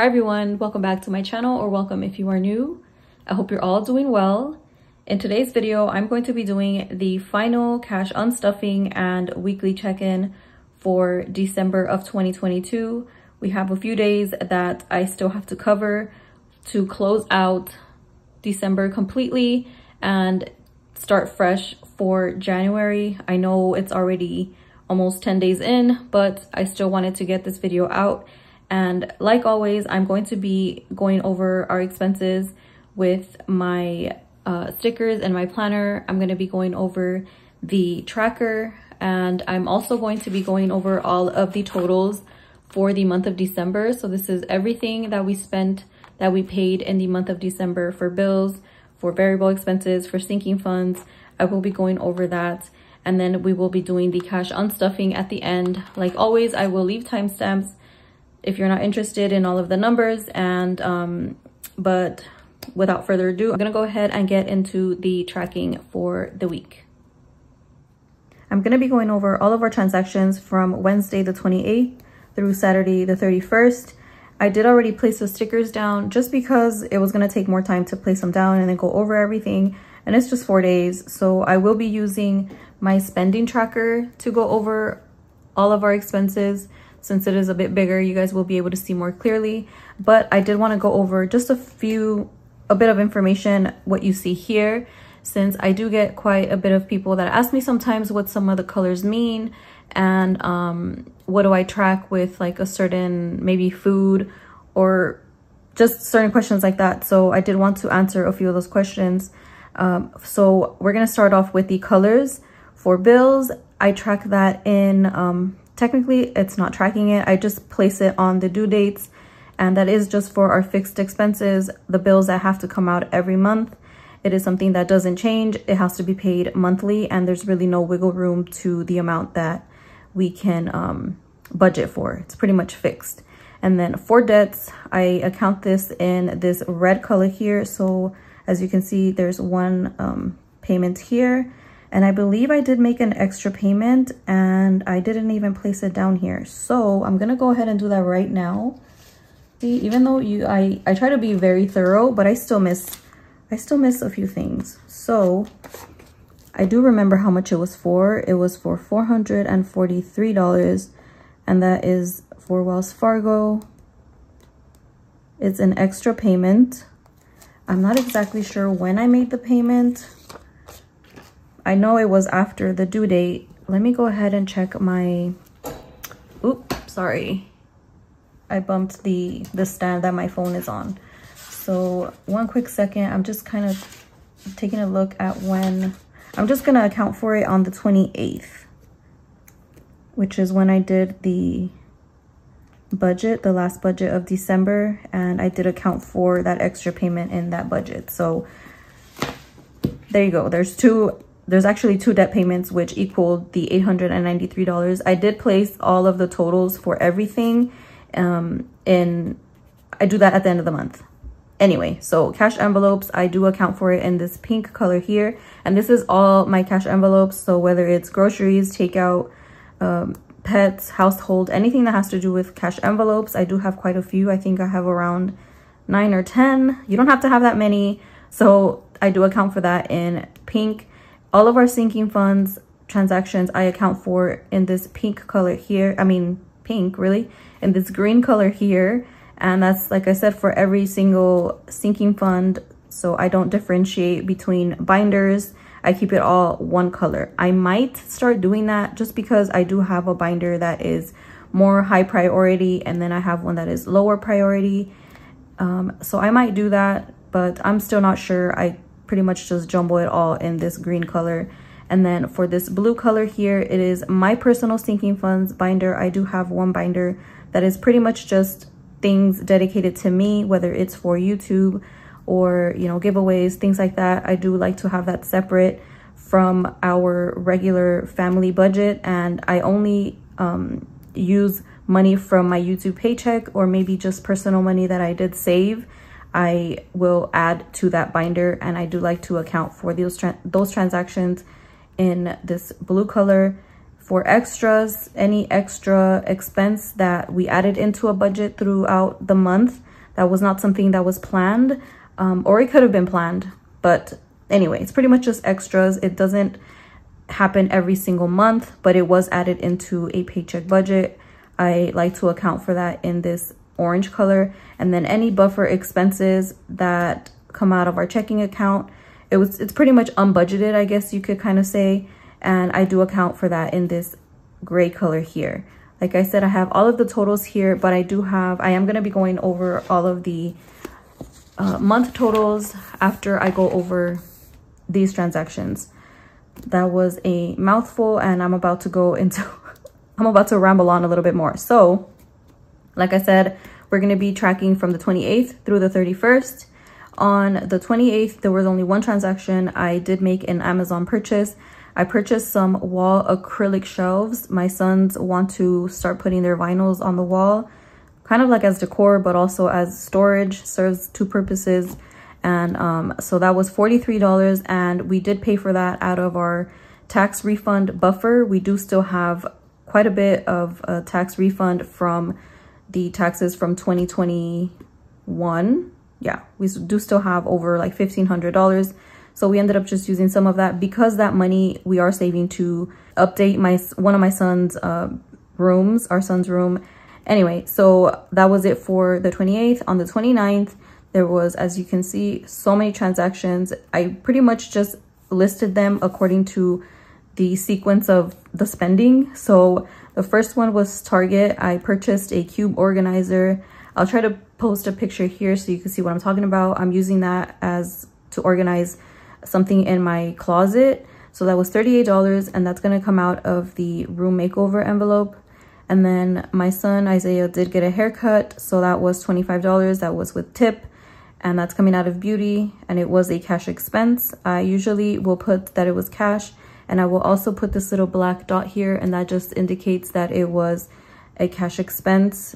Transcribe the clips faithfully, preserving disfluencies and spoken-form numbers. Hi everyone, welcome back to my channel, or welcome if you are new. I hope you're all doing well. In today's video, I'm going to be doing the final cash unstuffing and weekly check-in for December of twenty twenty-two. We have a few days that I still have to cover to close out December completely and start fresh for January. I know it's already almost ten days in, but I still wanted to get this video out. And like always, I'm going to be going over our expenses with my uh, stickers and my planner. I'm going to be going over the tracker, and I'm also going to be going over all of the totals for the month of December. So this is everything that we spent, that we paid in the month of December for bills, for variable expenses, for sinking funds. I will be going over that. And then we will be doing the cash unstuffing at the end. Like always, I will leave timestamps if you're not interested in all of the numbers. And um but without further ado, I'm gonna go ahead and get into the tracking for the week. I'm gonna be going over all of our transactions from Wednesday the twenty-eighth through Saturday the thirty-first. I did already place the stickers down just because it was gonna take more time to place them down and then go over everything, and it's just four days, so I will be using my spending tracker to go over all of our expenses. Since it is a bit bigger, you guys will be able to see more clearly, but I did want to go over just a few a bit of information, what you see here, since I do get quite a bit of people that ask me sometimes what some of the colors mean, and um what do I track with, like, a certain maybe food or just certain questions like that. So I did want to answer a few of those questions. Um, so we're going to start off with the colors. For bills, I track that in um technically, it's not tracking it. I just place it on the due dates, and that is just for our fixed expenses, the bills that have to come out every month. It is something that doesn't change. It has to be paid monthly, and there's really no wiggle room to the amount that we can um, budget for. It's pretty much fixed. And then for debts, I account this in this red color here. So as you can see, there's one um, payment here. And I believe I did make an extra payment, and I didn't even place it down here. So I'm gonna go ahead and do that right now. See, even though you, I, I try to be very thorough, but I still miss, I still miss a few things. So I do remember how much it was for. It was for four hundred forty-three dollars, and that is for Wells Fargo. It's an extra payment. I'm not exactly sure when I made the payment. I know it was after the due date. Let me go ahead and check my, oops, sorry. I bumped the, the stand that my phone is on. So one quick second, I'm just kind of taking a look at when, I'm just gonna account for it on the twenty-eighth, which is when I did the budget, the last budget of December, and I did account for that extra payment in that budget. So there you go, there's two, There's actually two debt payments, which equaled the eight hundred ninety-three dollars. I did place all of the totals for everything, um, and I do that at the end of the month. Anyway, so cash envelopes, I do account for it in this pink color here. And this is all my cash envelopes. So whether it's groceries, takeout, um, pets, household, anything that has to do with cash envelopes, I do have quite a few. I think I have around nine or ten. You don't have to have that many. So I do account for that in pink. All of our sinking funds transactions I account for in this pink color here. I mean, pink, really, in this green color here. And that's, like I said, for every single sinking fund. So I don't differentiate between binders. I keep it all one color. I might start doing that just because I do have a binder that is more high priority, and then I have one that is lower priority. Um, so I might do that, but I'm still not sure. I pretty much just jumble it all in this green color. And then for this blue color here, it is my personal sinking funds binder. I do have one binder that is pretty much just things dedicated to me, whether it's for YouTube or, you know, giveaways, things like that. I do like to have that separate from our regular family budget, and I only um, use money from my YouTube paycheck, or maybe just personal money that I did save. I will add to that binder, and I do like to account for those tra those transactions in this blue color. For extras, any extra expense that we added into a budget throughout the month, That was not something that was planned, um, or it could have been planned. But anyway, it's pretty much just extras. It doesn't happen every single month, but it was added into a paycheck budget. I like to account for that in this orange color. And then any buffer expenses that come out of our checking account, it was it's pretty much unbudgeted, I guess you could kind of say. And I do account for that in this gray color here. Like I said, I have all of the totals here, but I do have, I am going to be going over all of the uh, month totals after I go over these transactions. That was a mouthful, and I'm about to go into, I'm about to ramble on a little bit more. So like I said, we're going to be tracking from the twenty-eighth through the thirty-first. On the twenty-eighth, there was only one transaction. I did make an Amazon purchase. I purchased some wall acrylic shelves. My sons want to start putting their vinyls on the wall, kind of like as decor, but also as storage. Serves two purposes. And um, so that was forty-three dollars, and we did pay for that out of our tax refund buffer. We do still have quite a bit of a tax refund from the taxes from twenty twenty-one. Yeah, we do still have over like fifteen hundred dollars. So we ended up just using some of that, because that money we are saving to update my one of my son's uh, rooms, our son's room. Anyway, so that was it for the twenty-eighth. On the twenty-ninth, there was, as you can see, so many transactions. I pretty much just listed them according to the sequence of the spending. So the first one was Target. I purchased a cube organizer. I'll try to post a picture here so you can see what I'm talking about. I'm using that as to organize something in my closet. So that was thirty-eight dollars, and that's going to come out of the room makeover envelope. And then my son Isaiah did get a haircut, so that was twenty-five dollars. That was with tip, and that's coming out of beauty, and it was a cash expense. I usually will put that it was cash, and I will also put this little black dot here, and that just indicates that it was a cash expense.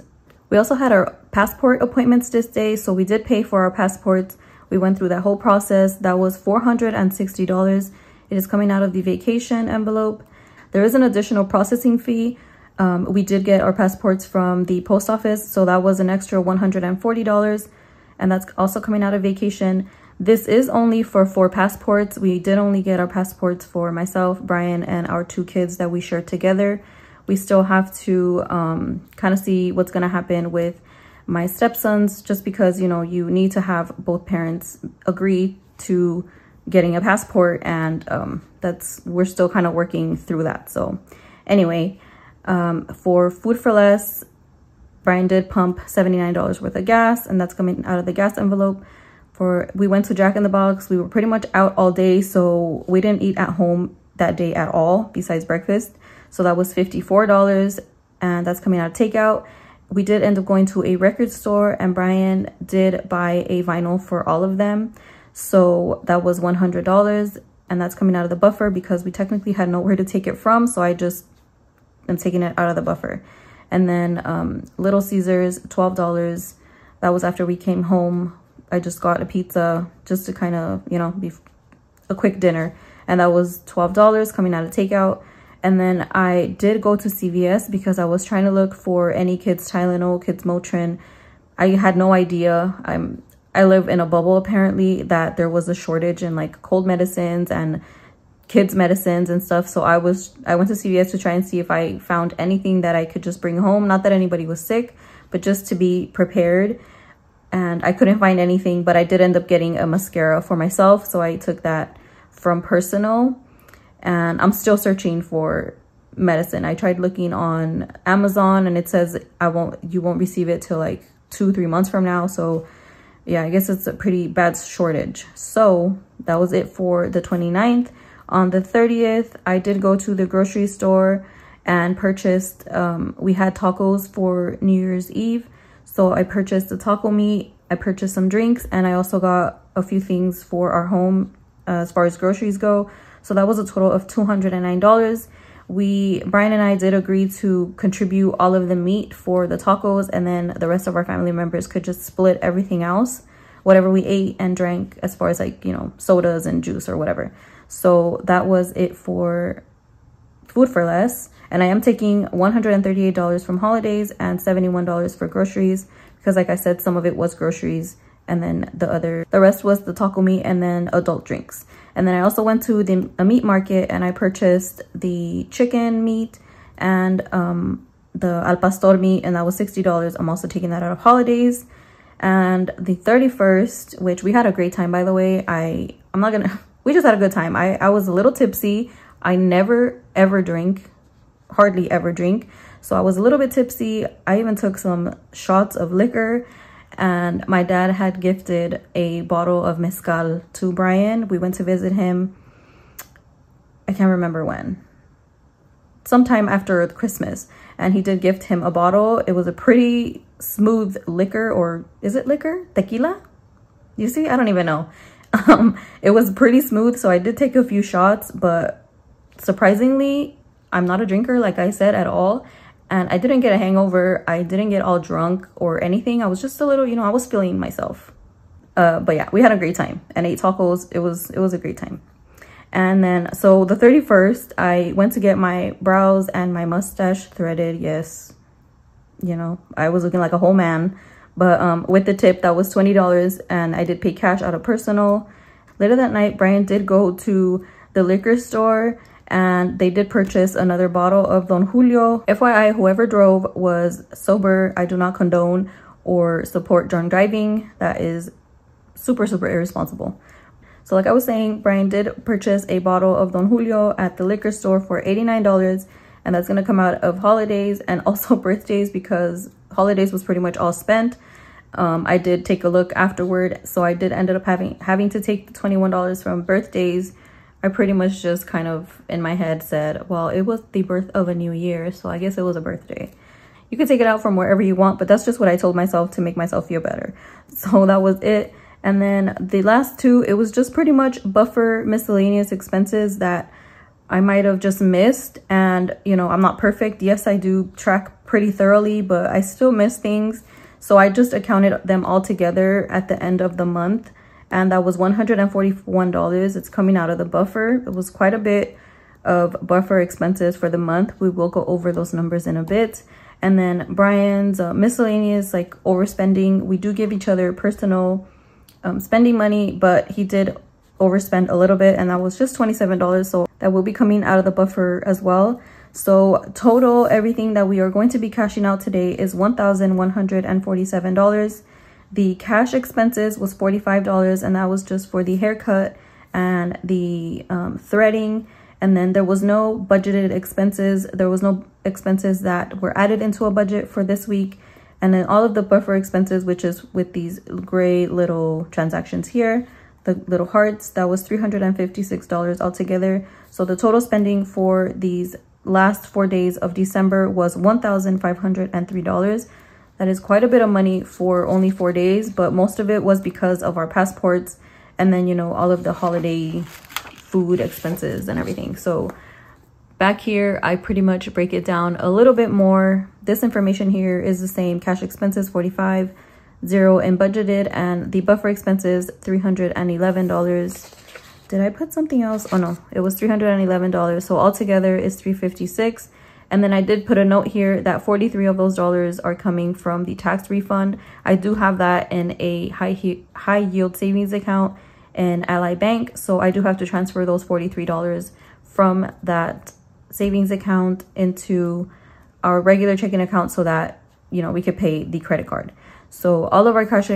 We also had our passport appointments this day, so we did pay for our passports. We went through that whole process. That was four hundred sixty dollars. It is coming out of the vacation envelope. There is an additional processing fee. Um, we did get our passports from the post office, so that was an extra one hundred forty dollars. And that's also coming out of vacation. This is only for four passports. We did only get our passports for myself, Brian, and our two kids that we share together. We still have to um, kind of see what's going to happen with my stepsons, just because, you know, you need to have both parents agree to getting a passport, and um, that's, we're still kind of working through that. So anyway, um, for Food for Less, Brian did pump seventy-nine dollars worth of gas, and that's coming out of the gas envelope. For, we went to Jack in the Box. We were pretty much out all day, so we didn't eat at home that day at all, besides breakfast. So that was fifty-four dollars, and that's coming out of takeout. We did end up going to a record store, and Brian did buy a vinyl for all of them. So that was one hundred dollars, and that's coming out of the buffer, because we technically had nowhere to take it from. So I just am taking it out of the buffer. And then um, Little Caesars, twelve dollars. That was after we came home. I just got a pizza just to kind of, you know, be a quick dinner. And that was twelve dollars coming out of takeout. And then I did go to C V S because I was trying to look for any kids Tylenol, kids Motrin. I had no idea. I'm, I live in a bubble, apparently, that there was a shortage in like cold medicines and kids medicines and stuff. So I was, I went to C V S to try and see if I found anything that I could just bring home. Not that anybody was sick, but just to be prepared. And I couldn't find anything, but I did end up getting a mascara for myself. So I took that from personal. And I'm still searching for medicine. I tried looking on Amazon, and it says I won't, you won't receive it till like two, three months from now. So yeah, I guess it's a pretty bad shortage. So that was it for the twenty-ninth. On the thirtieth, I did go to the grocery store and purchased, um, we had tacos for New Year's Eve. So I purchased the taco meat, I purchased some drinks, and I also got a few things for our home uh, as far as groceries go. So that was a total of two hundred nine dollars. We, Brian and I did agree to contribute all of the meat for the tacos, and then the rest of our family members could just split everything else, whatever we ate and drank, as far as like, you know, sodas and juice or whatever. So that was it for Food for Less. And I am taking one hundred thirty-eight dollars from holidays and seventy-one dollars for groceries, because like I said, some of it was groceries, and then the other the rest was the taco meat and then adult drinks. And then I also went to the a meat market and I purchased the chicken meat and um the al pastor meat, and that was sixty dollars. I'm also taking that out of holidays. And the thirty-first, which we had a great time, by the way, i i'm not gonna we just had a good time. I i was a little tipsy. I never ever drink, hardly ever drink, so I was a little bit tipsy. I even took some shots of liquor, and my dad had gifted a bottle of mezcal to Brian. We went to visit him, I can't remember when, sometime after Christmas, and he did gift him a bottle. It was a pretty smooth liquor, or is it liquor? Tequila? You see, I don't even know. Um, it was pretty smooth, so I did take a few shots, but surprisingly, I'm not a drinker, like I said, at all. And I didn't get a hangover. I didn't get all drunk or anything. I was just a little, you know, I was feeling myself. Uh, but yeah, we had a great time and ate tacos. It was, it was a great time. And then, so the thirty-first, I went to get my brows and my mustache threaded. Yes, you know, I was looking like a whole man. But um, with the tip, that was twenty dollars, and I did pay cash out of personal. Later that night, Brian did go to the liquor store, and they did purchase another bottle of Don Julio. F Y I, whoever drove was sober. I do not condone or support drunk driving. That is super, super irresponsible. So like I was saying, Brian did purchase a bottle of Don Julio at the liquor store for eighty-nine dollars, and that's going to come out of holidays and also birthdays, because holidays was pretty much all spent. Um, I did take a look afterward, so I did end up having having to take the twenty-one dollars from birthdays. I pretty much just kind of in my head said, well, it was the birth of a new year, so I guess it was a birthday. You can take it out from wherever you want, but that's just what I told myself to make myself feel better. So that was it. And then the last two, it was just pretty much buffer miscellaneous expenses that I might have just missed. And, you know, I'm not perfect. Yes, I do track pretty thoroughly, but I still miss things. So I just accounted them all together at the end of the month, and that was one hundred forty-one dollars. It's coming out of the buffer. It was quite a bit of buffer expenses for the month. We will go over those numbers in a bit. And then Brian's uh, miscellaneous, like overspending. We do give each other personal um, spending money, but he did overspend a little bit, and that was just twenty-seven dollars. So that will be coming out of the buffer as well. So total, everything that we are going to be cashing out today is one thousand one hundred forty-seven dollars. The cash expenses was forty-five dollars, and that was just for the haircut and the um, threading. And then there was no budgeted expenses. There was no expenses that were added into a budget for this week. And then all of the buffer expenses, which is with these gray little transactions here, the little hearts, that was three hundred fifty-six dollars altogether. So the total spending for these last four days of December was one thousand five hundred three dollars. That is quite a bit of money for only four days, but most of it was because of our passports and then, you know, all of the holiday food expenses and everything. So back here, I pretty much break it down a little bit more. This information here is the same. Cash expenses, forty-five, zero in budgeted, and the buffer expenses, three hundred eleven dollars. Did I put something else? Oh no, it was three hundred eleven dollars. So altogether is three hundred fifty-six dollars. And then I did put a note here that forty-three of those dollars are coming from the tax refund. I do have that in a high high yield savings account in Ally Bank, so I do have to transfer those forty-three dollars from that savings account into our regular checking account so that, you know, we could pay the credit card. So all of our cash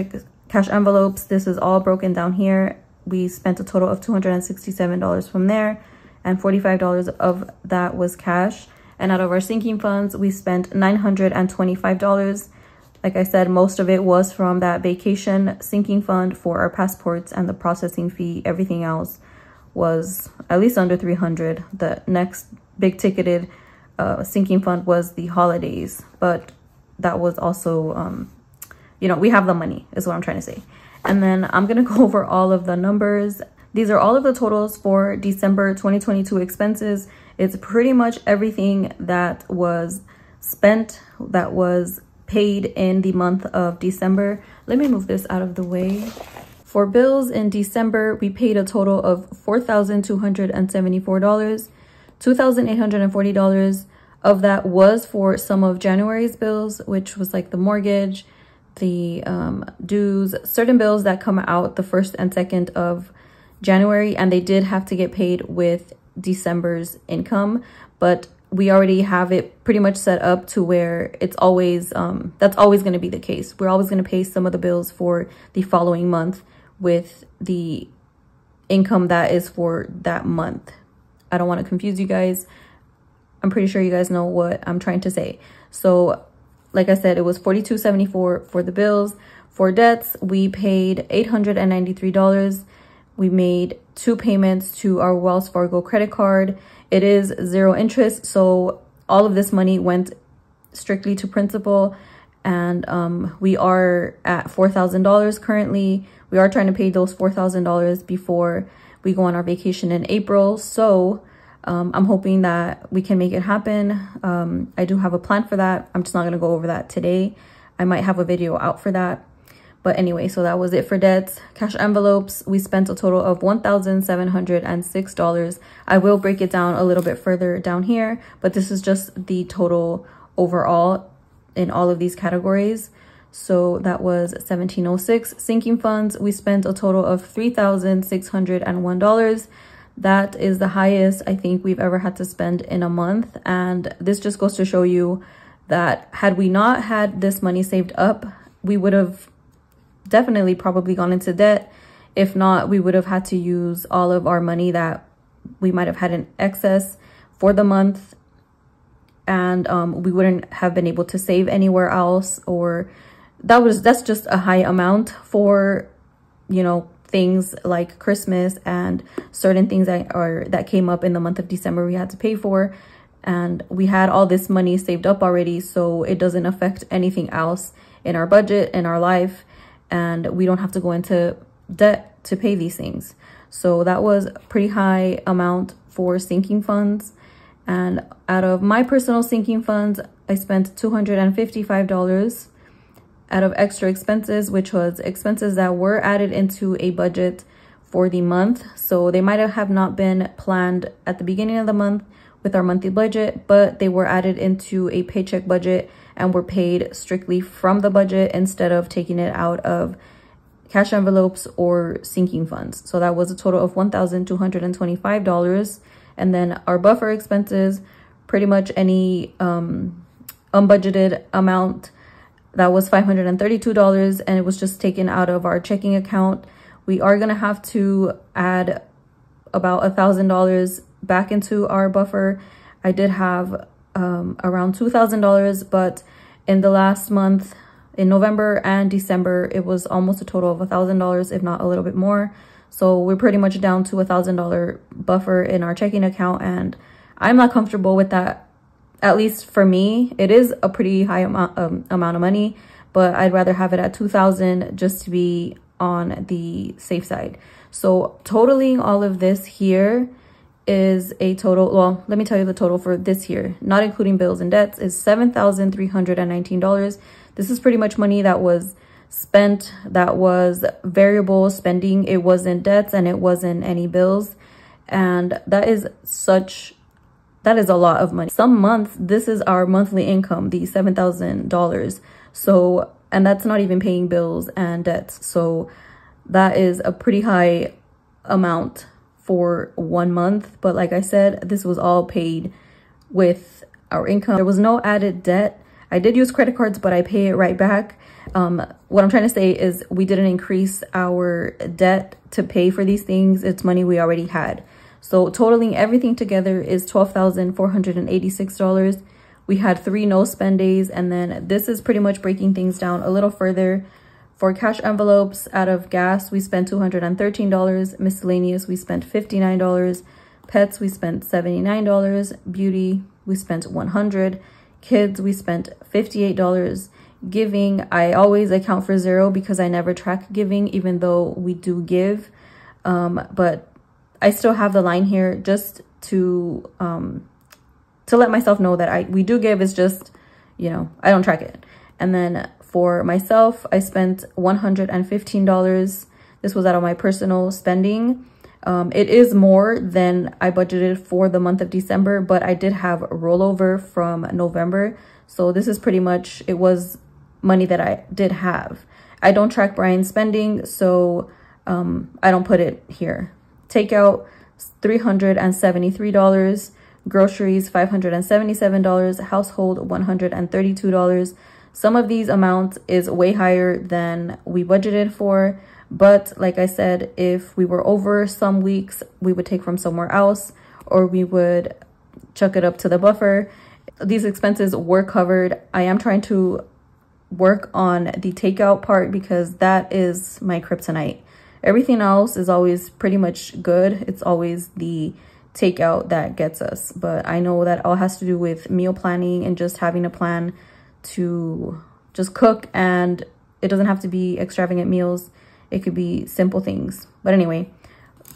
cash envelopes, this is all broken down here. We spent a total of two hundred sixty-seven dollars from there, and forty-five dollars of that was cash. And out of our sinking funds, we spent nine hundred twenty-five dollars. Like I said, most of it was from that vacation sinking fund for our passports and the processing fee. Everything else was at least under three hundred dollars. The next big ticketed uh, sinking fund was the holidays, but that was also, um, you know, we have the money is what I'm trying to say. And then I'm going to go over all of the numbers. These are all of the totals for December twenty twenty-two expenses. It's pretty much everything that was spent, that was paid in the month of December. Let me move this out of the way. For bills in December, we paid a total of four thousand two hundred seventy-four dollars. two thousand eight hundred forty dollars of that was for some of January's bills, which was like the mortgage, the um, dues, certain bills that come out the first and second of January, and they did have to get paid with December's income, but we already have it pretty much set up to where it's always, um, that's always going to be the case. We're always going to pay some of the bills for the following month with the income that is for that month. I don't want to confuse you guys. I'm pretty sure you guys know what I'm trying to say. So like I said, it was forty-two seventy-four for the bills. For debts, we paid eight hundred ninety-three dollars. We made two payments to our Wells Fargo credit card. It is zero interest, so all of this money went strictly to principal, and um, we are at four thousand dollars currently. We are trying to pay those four thousand dollars before we go on our vacation in April, so um, I'm hoping that we can make it happen. Um, I do have a plan for that. I'm just not gonna go over that today. I might have a video out for that. But anyway, so that was it for debts. Cash envelopes, we spent a total of one thousand seven hundred six dollars. I will break it down a little bit further down here, but this is just the total overall in all of these categories. So that was seventeen oh six. Sinking funds, we spent a total of three thousand six hundred one dollars. That is the highest I think we've ever had to spend in a month. And this just goes to show you that had we not had this money saved up, we would have definitely probably gone into debt. If not, we would have had to use all of our money that we might have had in excess for the month, and um, we wouldn't have been able to save anywhere else, or that was that's just a high amount for, you know, things like Christmas and certain things that are that came up in the month of December we had to pay for, and we had all this money saved up already, so it doesn't affect anything else in our budget, in our life, and we don't have to go into debt to pay these things. So that was a pretty high amount for sinking funds. And out of my personal sinking funds, I spent two hundred fifty-five dollars out of extra expenses, which was expenses that were added into a budget for the month. So they might have not been planned at the beginning of the month with our monthly budget, but they were added into a paycheck budget and were paid strictly from the budget instead of taking it out of cash envelopes or sinking funds. So that was a total of one thousand two hundred twenty-five dollars. And then our buffer expenses, pretty much any um, unbudgeted amount, that was five hundred thirty-two dollars, and it was just taken out of our checking account. We are gonna have to add about one thousand dollars back into our buffer. I did have Um, around two thousand dollars, but in the last month, in November and December, it was almost a total of one thousand dollars, if not a little bit more. So we're pretty much down to a one thousand dollar buffer in our checking account, and I'm not comfortable with that, at least for me. It is a pretty high amount, um, amount of money, but I'd rather have it at two thousand dollars just to be on the safe side. So totaling all of this here is a total, well, let me tell you the total for this year, not including bills and debts, is seven thousand three hundred nineteen dollars. This is pretty much money that was spent, that was variable spending. It wasn't debts and it wasn't any bills. And that is such, that is a lot of money. Some months, this is our monthly income, the seven thousand dollars. So, and that's not even paying bills and debts. So that is a pretty high amount for one month, but like I said, this was all paid with our income. There was no added debt. I did use credit cards, but I pay it right back. Um, what I'm trying to say is we didn't increase our debt to pay for these things. It's money we already had. So totaling everything together is twelve thousand four hundred eighty-six dollars. We had three no spend days, and then this is pretty much breaking things down a little further. For cash envelopes, out of gas, we spent two hundred thirteen dollars. Miscellaneous, we spent fifty-nine dollars. Pets, we spent seventy-nine dollars. Beauty, we spent one hundred dollars. Kids, we spent fifty-eight dollars. Giving, I always account for zero because I never track giving, even though we do give. Um, but I still have the line here just to um, to let myself know that I we do give. It's just, you know, I don't track it. And then for myself, I spent one hundred fifteen dollars. This was out of my personal spending. Um, it is more than I budgeted for the month of December, but I did have rollover from November. So this is pretty much, it was money that I did have. I don't track Brian's spending, so um, I don't put it here. Takeout, three hundred seventy-three dollars. Groceries, five hundred seventy-seven dollars. Household, one hundred thirty-two dollars. Some of these amounts is way higher than we budgeted for. But like I said, if we were over some weeks, we would take from somewhere else, or we would chuck it up to the buffer. These expenses were covered. I am trying to work on the takeout part because that is my kryptonite. Everything else is always pretty much good. It's always the takeout that gets us. But I know that all has to do with meal planning and just having a plan to just cook, and it doesn't have to be extravagant meals. It could be simple things. But anyway,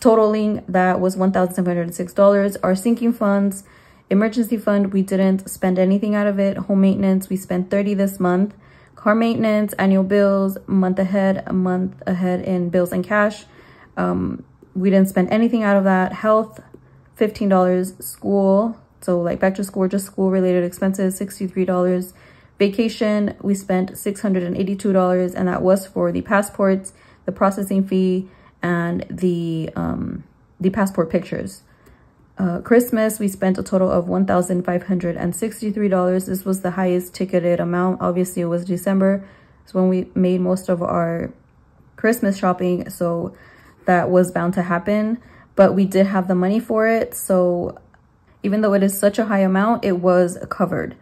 totaling that was one thousand seven hundred six dollars. Our sinking funds, emergency fund, we didn't spend anything out of it. Home maintenance, we spent thirty dollars this month. Car maintenance, annual bills, month ahead, a month ahead in bills and cash. Um, we didn't spend anything out of that. Health, fifteen dollars. School, so like back to school, just school related expenses, sixty-three dollars. Vacation, we spent six hundred eighty-two dollars, and that was for the passports, the processing fee, and the um the passport pictures. uh Christmas, we spent a total of one thousand five hundred sixty-three dollars. This was the highest ticketed amount. Obviously, it was December, it's when we made most of our Christmas shopping, so that was bound to happen. But we did have the money for it, so even though it is such a high amount, it was covered.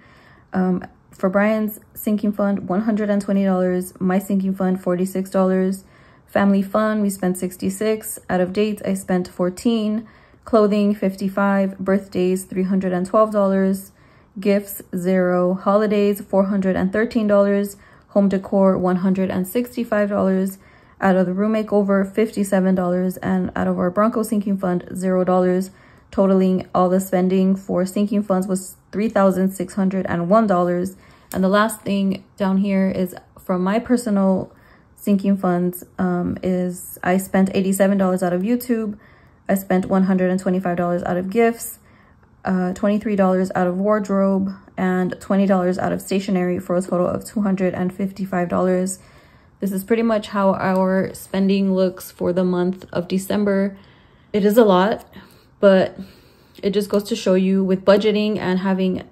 Um for Brian's sinking fund, one hundred twenty dollars. My sinking fund, forty-six dollars. Family fun, we spent sixty-six dollars. Out of date, I spent fourteen dollars. Clothing, fifty-five dollars. Birthdays, three hundred twelve dollars. Gifts, zero. Holidays, four hundred thirteen dollars. Home decor, one hundred sixty-five dollars. Out of the room makeover, fifty-seven dollars. And out of our Bronco sinking fund, zero dollars. Totaling all the spending for sinking funds was three thousand six hundred one dollars. And the last thing down here is from my personal sinking funds. Um, is I spent eighty-seven dollars out of YouTube. I spent one hundred twenty-five dollars out of gifts, uh, twenty-three dollars out of wardrobe, and twenty dollars out of stationery, for a total of two hundred fifty-five dollars. This is pretty much how our spending looks for the month of December. It is a lot, but it just goes to show you, with budgeting and having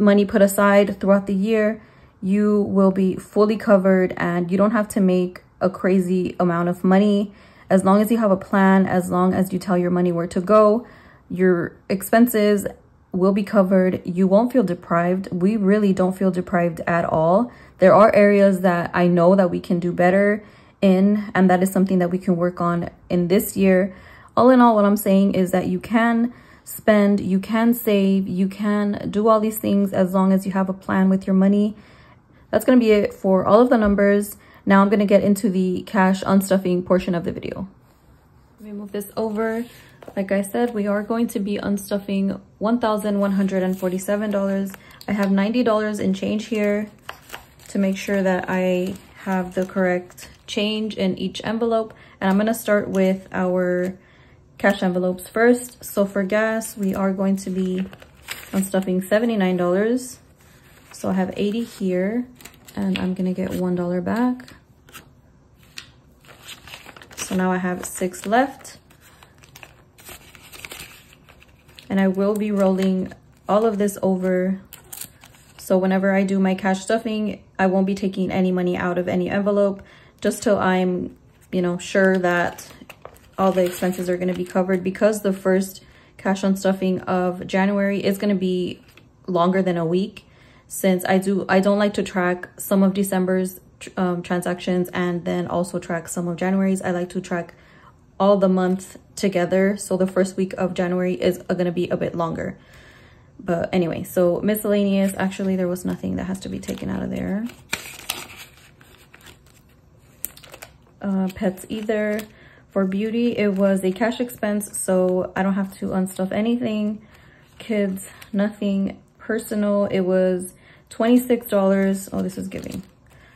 money put aside throughout the year, you will be fully covered, and you don't have to make a crazy amount of money. As long as you have a plan, as long as you tell your money where to go, your expenses will be covered. You won't feel deprived. We really don't feel deprived at all. There are areas that I know that we can do better in, and that is something that we can work on in this year. All in all, what I'm saying is that you can spend, you can save, you can do all these things as long as you have a plan with your money. That's going to be it for all of the numbers. Now I'm going to get into the cash unstuffing portion of the video. Let me move this over. Like I said, we are going to be unstuffing one thousand one hundred forty-seven dollars. I have ninety dollars in change here to make sure that I have the correct change in each envelope. And I'm going to start with our cash envelopes first. So for gas, we are going to be unstuffing seventy-nine dollars. So I have eighty here, and I'm gonna get one dollar back. So now I have six left. And I will be rolling all of this over. So whenever I do my cash stuffing, I won't be taking any money out of any envelope, just till I'm, you know, sure that all the expenses are gonna be covered, because the first cash unstuffing of January is gonna be longer than a week. Since I do, I don't like to track some of December's um, transactions and then also track some of January's. I like to track all the month together. So the first week of January is going to be a bit longer. But anyway, so miscellaneous, actually there was nothing that has to be taken out of there. Uh, pets either. For beauty, it was a cash expense, so I don't have to unstuff anything. Kids, nothing. Personal, it was twenty-six dollars. Oh, this is giving.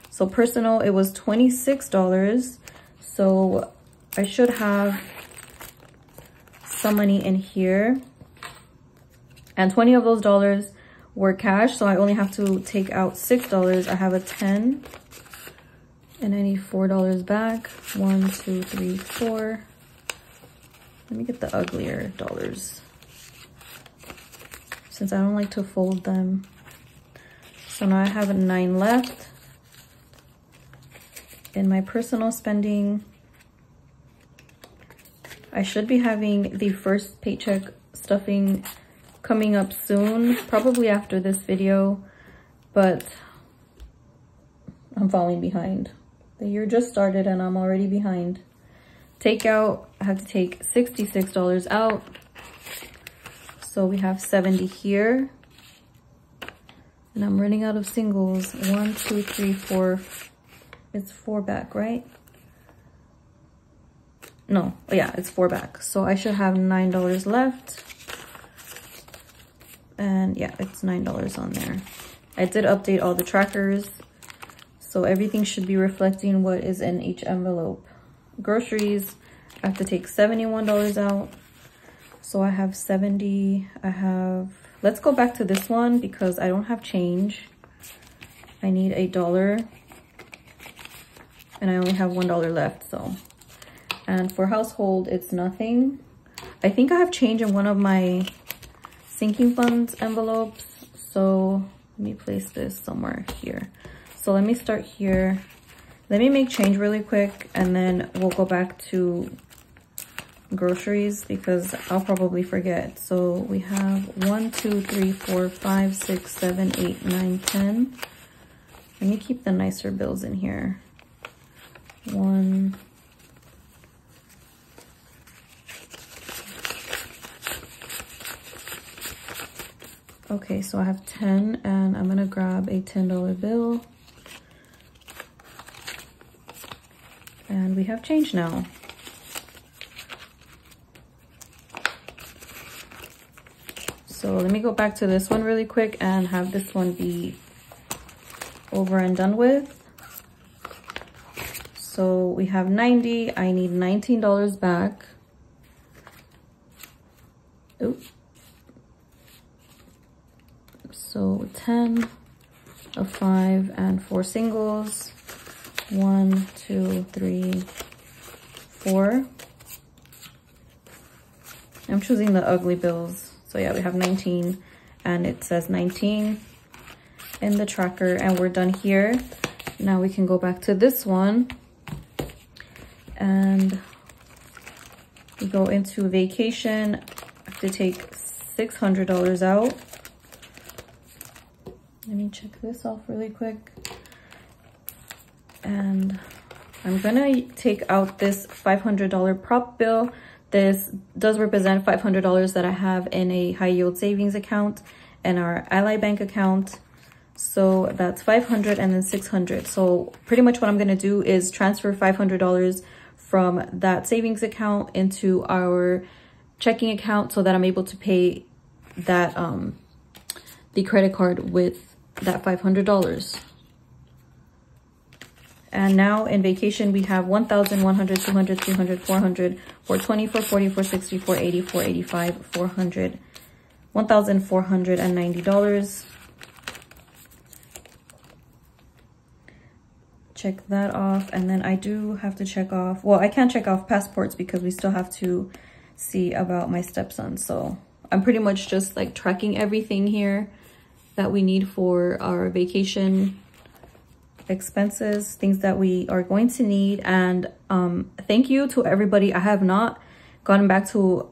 So personal, it was twenty-six dollars. So I should have some money in here. And twenty of those dollars were cash, so I only have to take out six dollars. I have a ten and I need four dollars back. One two three four. Let me get the uglier dollars since I don't like to fold them. So now I have a nine left in my personal spending. I should be having the first paycheck stuffing coming up soon, probably after this video, but I'm falling behind. The year just started and I'm already behind. Takeout, I have to take sixty-six dollars out. So we have seventy here. And I'm running out of singles. One, two, three, four. It's four back, right? No, yeah, it's four back. So I should have nine dollars left. And yeah, it's nine dollars on there. I did update all the trackers, so everything should be reflecting what is in each envelope. Groceries, I have to take seventy-one dollars out. So I have seventy, I have, let's go back to this one because I don't have change. I need a dollar and I only have one dollar left, so. And for household, it's nothing. I think I have change in one of my sinking funds envelopes, so let me place this somewhere here. So let me start here. Let me make change really quick and then we'll go back to groceries because I'll probably forget. So we have one, two, three, four, five, six, seven, eight, nine, ten. Let me keep the nicer bills in here. One. Okay, so I have ten and I'm gonna grab a ten dollar bill. And we have change now. So let me go back to this one really quick and have this one be over and done with. So we have ninety, I need nineteen dollars back. Oops. So ten, a five, and four singles. One, two, three, four. I'm choosing the ugly bills. So yeah, we have nineteen and it says nineteen in the tracker and we're done here. Now we can go back to this one and we go into vacation. I have to take six hundred dollars out. Let me check this off really quick. And I'm gonna take out this five hundred dollar prop bill. This does represent five hundred dollars that I have in a high yield savings account and our Ally Bank account. So that's five hundred and then six hundred. So pretty much what I'm gonna do is transfer five hundred dollars from that savings account into our checking account so that I'm able to pay that um, the credit card with that five hundred dollars. And now in vacation we have one thousand one hundred, two hundred, three hundred, four hundred, four twenty, four forty, four sixty, four eighty, four eighty-five, four hundred, one thousand four hundred ninety dollars. Check that off. And then I do have to check off, well, I can't check off passports because we still have to see about my stepson. So I'm pretty much just like tracking everything here that we need for our vacation expenses, things that we are going to need. And um thank you to everybody. I have not gotten back to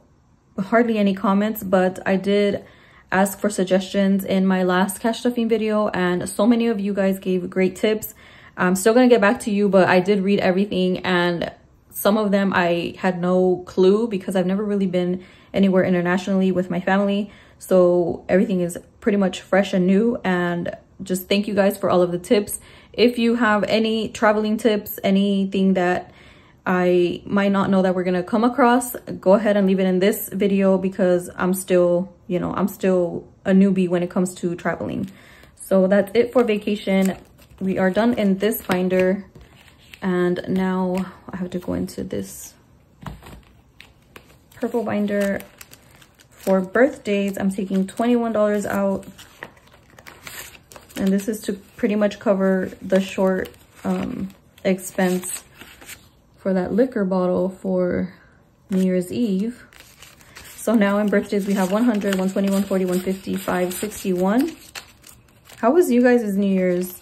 hardly any comments, but I did ask for suggestions in my last cash stuffing video and so many of you guys gave great tips. I'm still gonna get back to you, but I did read everything and some of them I had no clue because I've never really been anywhere internationally with my family, so everything is pretty much fresh and new. And just thank you guys for all of the tips. If you have any traveling tips, anything that I might not know that we're gonna come across, go ahead and leave it in this video because I'm still, you know, I'm still a newbie when it comes to traveling. So that's it for vacation. We are done in this binder. And now I have to go into this purple binder. For birthdays, I'm taking twenty-one dollars out. And this is to pretty much cover the short um, expense for that liquor bottle for New Year's Eve. So now in birthdays, we have one hundred, one twenty, one forty, one fifty, five sixty-one. How was you guys' New Year's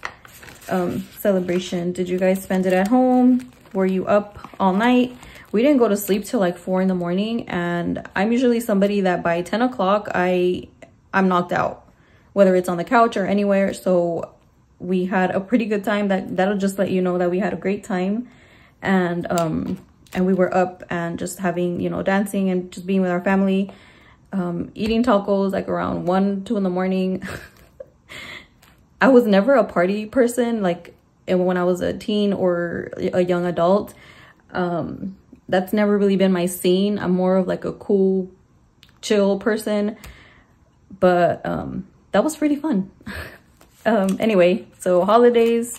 um, celebration? Did you guys spend it at home? Were you up all night? We didn't go to sleep till like four in the morning. And I'm usually somebody that by ten o'clock, I, I'm knocked out, whether it's on the couch or anywhere. So we had a pretty good time. That, that'll just let you know that we had a great time. And, um, and we were up and just having, you know, dancing and just being with our family, um, eating tacos like around one, two in the morning. I was never a party person. Like when I was a teen or a young adult, um, that's never really been my scene. I'm more of like a cool, chill person, but, um, that was pretty fun. um, anyway, so holidays,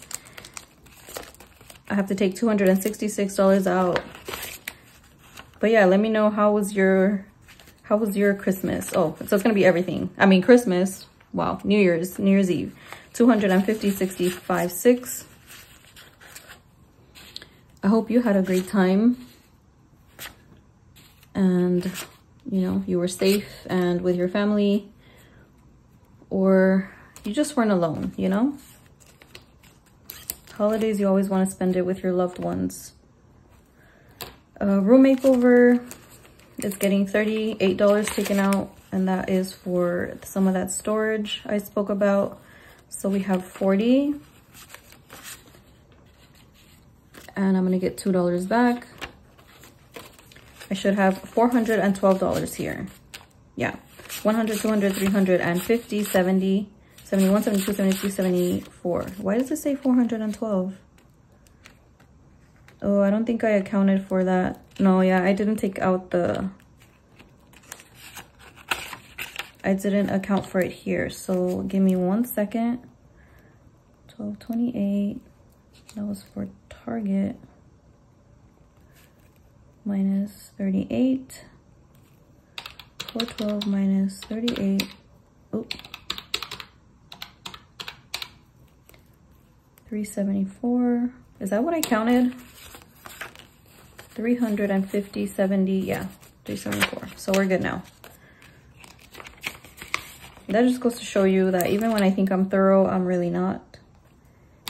I have to take two hundred sixty-six dollars out. But yeah, let me know how was your, how was your Christmas? Oh, so it's gonna be everything. I mean, Christmas, wow, New Year's, New Year's Eve. two hundred fifty, sixty-five, six. I hope you had a great time. And you know, you were safe and with your family, or you just weren't alone, you know? Holidays, you always want to spend it with your loved ones. Uh, room makeover is getting thirty-eight dollars taken out, and that is for some of that storage I spoke about. So we have forty, and I'm gonna get two dollars back. I should have four hundred twelve dollars here. Yeah, one hundred, two hundred, three hundred, and fifty, seventy, seventy-one, seventy-two, seventy-three, seventy-four. Why does it say four hundred twelve? Oh, I don't think I accounted for that. No, yeah, I didn't take out the... I didn't account for it here. So give me one second. twelve twenty-eight. That was for Target. Minus thirty-eight. four twelve minus thirty-eight. Oops. three seventy-four. Is that what I counted? three hundred fifty, seventy, yeah, three seventy-four. So we're good now. That just goes to show you that even when I think I'm thorough, I'm really not.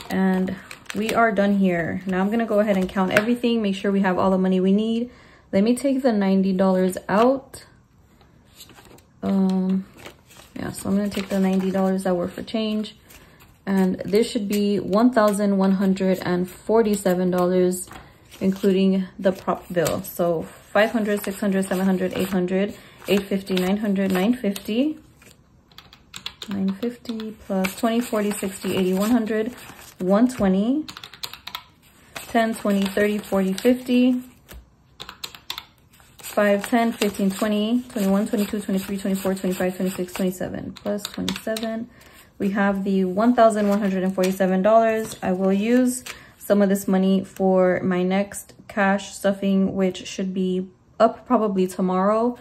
And we are done here. Now I'm gonna go ahead and count everything, make sure we have all the money we need. Let me take the ninety dollars out. Um, yeah, so I'm gonna take the ninety dollars that were for change. And this should be one thousand one hundred forty-seven dollars, including the prop bill. So five hundred, six hundred, seven hundred, eight hundred, eight fifty, nine hundred, nine fifty, nine fifty plus twenty, forty, sixty, eighty, one hundred, one twenty, ten, twenty, thirty, forty, fifty, five, ten, fifteen, twenty, twenty-one, twenty-two, twenty-three, twenty-four, twenty-five, twenty-six, twenty-seven, plus twenty-seven. We have the one thousand one hundred forty-seven dollars. I will use some of this money for my next cash stuffing, which should be up probably tomorrow.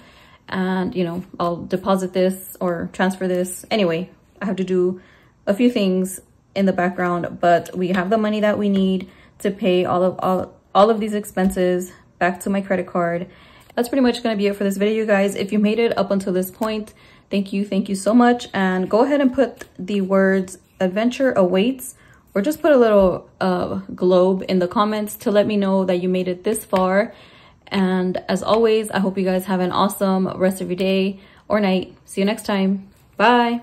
And, you know, I'll deposit this or transfer this. Anyway, I have to do a few things in the background, but we have the money that we need to pay all of, all, all of these expenses back to my credit card. That's pretty much going to be it for this video, you guys. If you made it up until this point, thank you, thank you so much. And go ahead and put the words adventure awaits, or just put a little uh, globe in the comments to let me know that you made it this far. And as always, I hope you guys have an awesome rest of your day or night. See you next time. Bye.